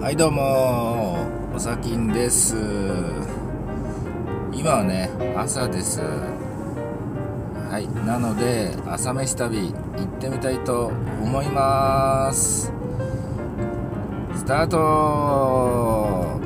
はいどうもおさきんです。今はね朝です。はい、なので朝飯旅行ってみたいと思います。スタート。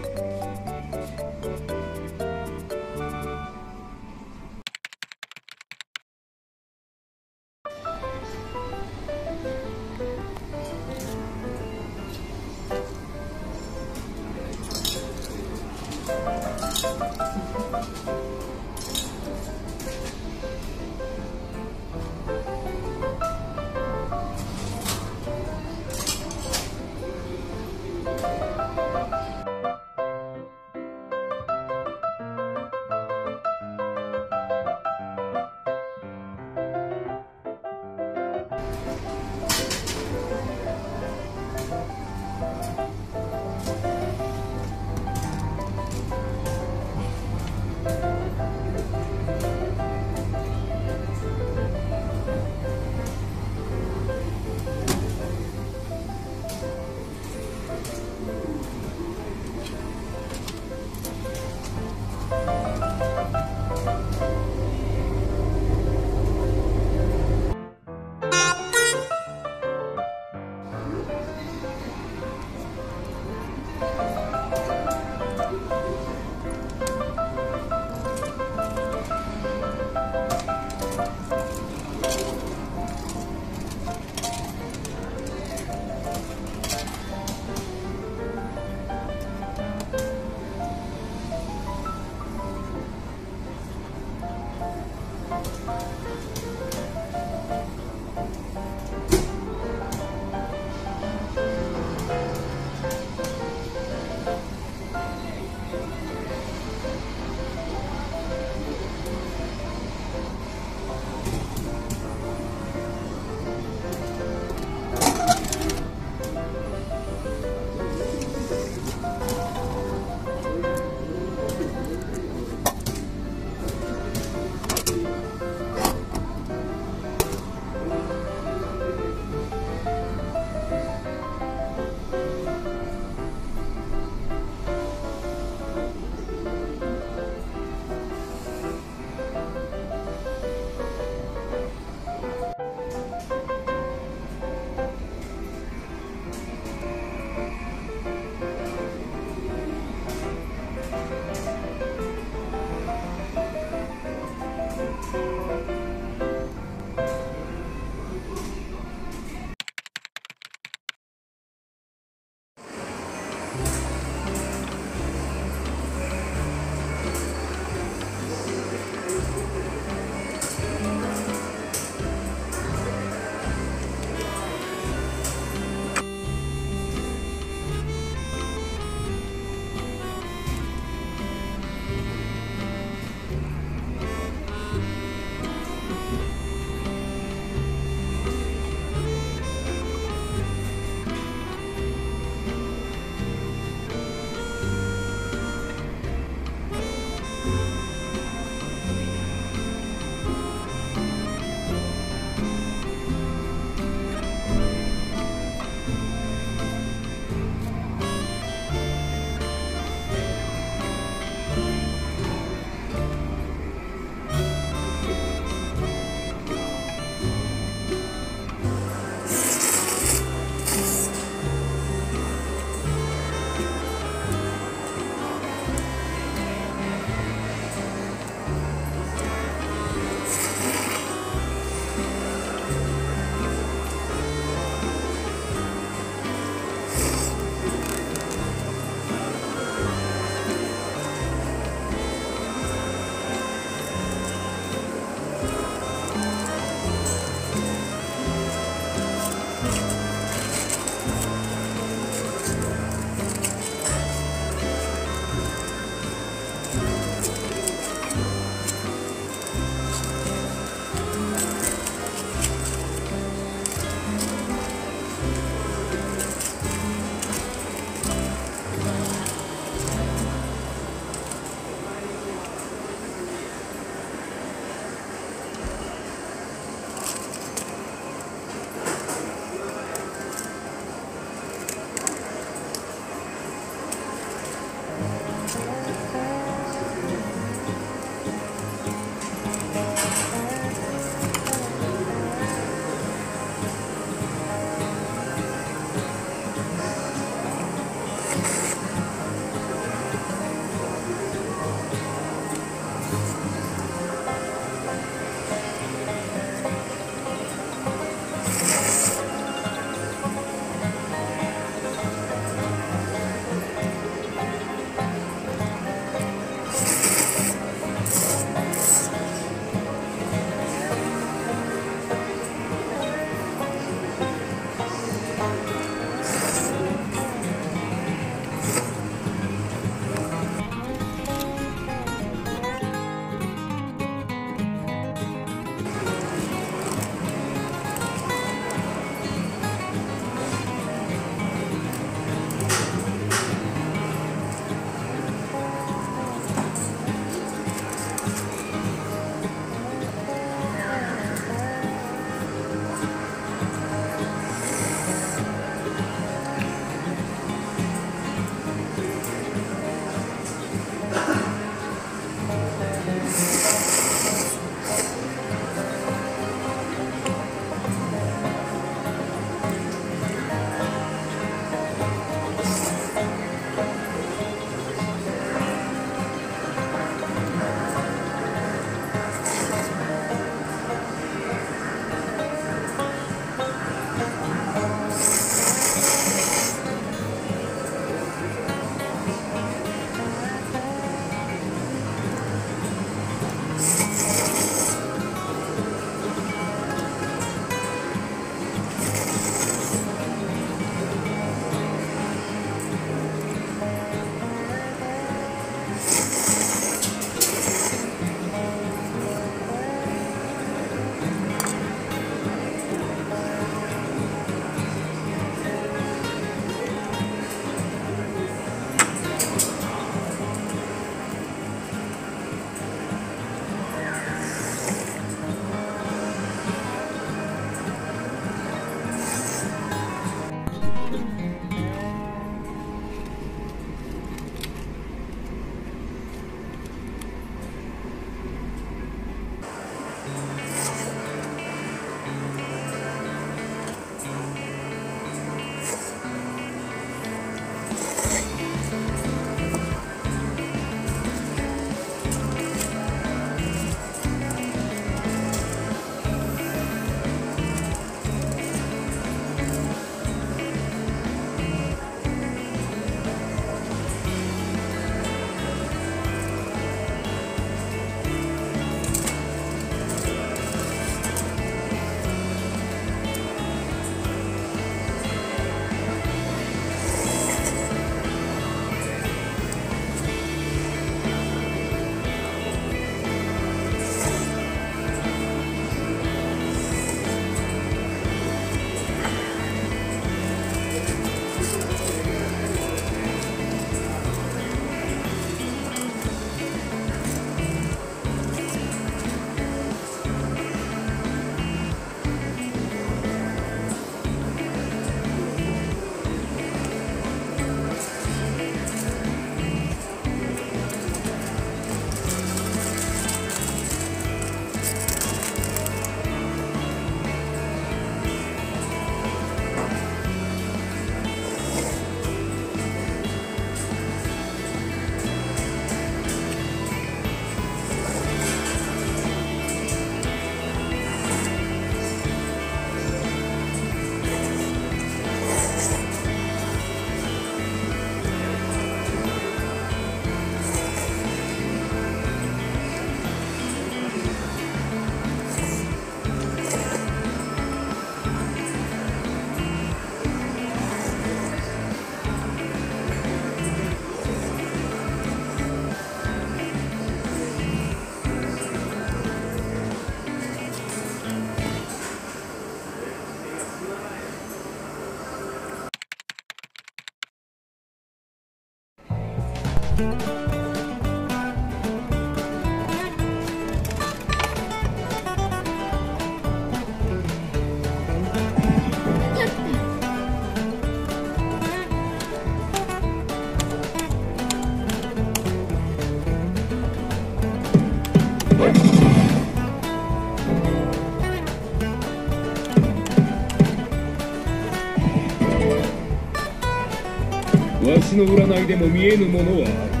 わしの占いでも見えぬものはある。